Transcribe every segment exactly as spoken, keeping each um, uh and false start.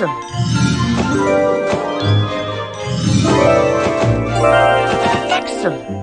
awesome. Excellent.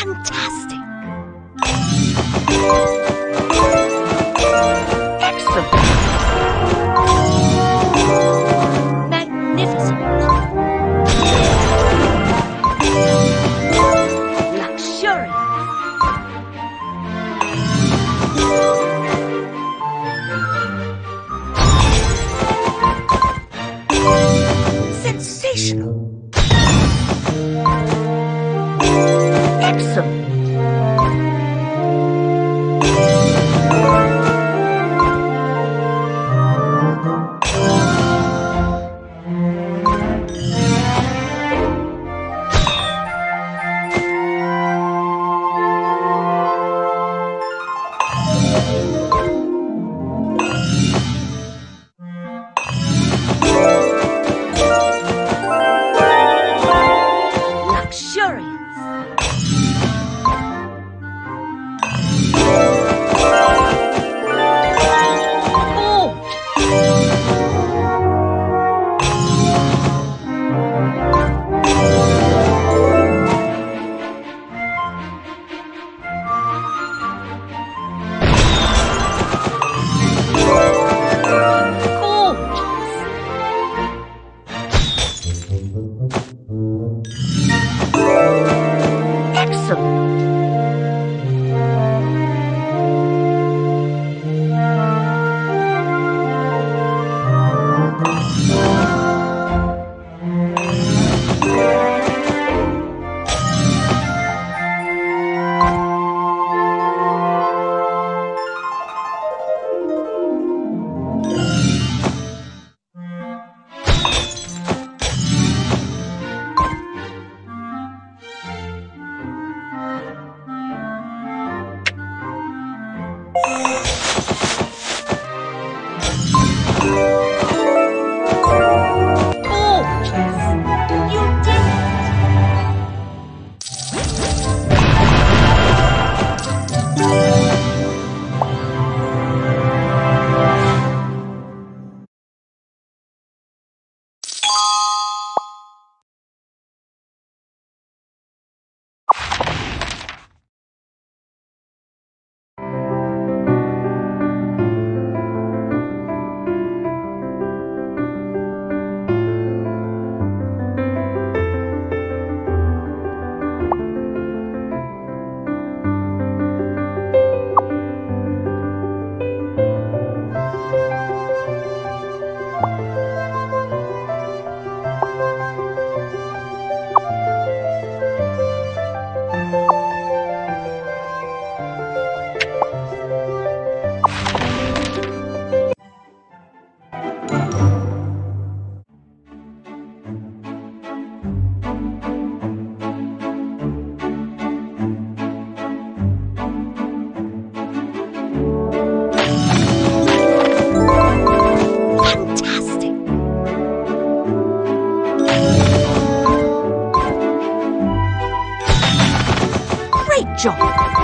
Fantastic! Excellent! Magnificent! Luxurious! Sensational! Excellent! Jump.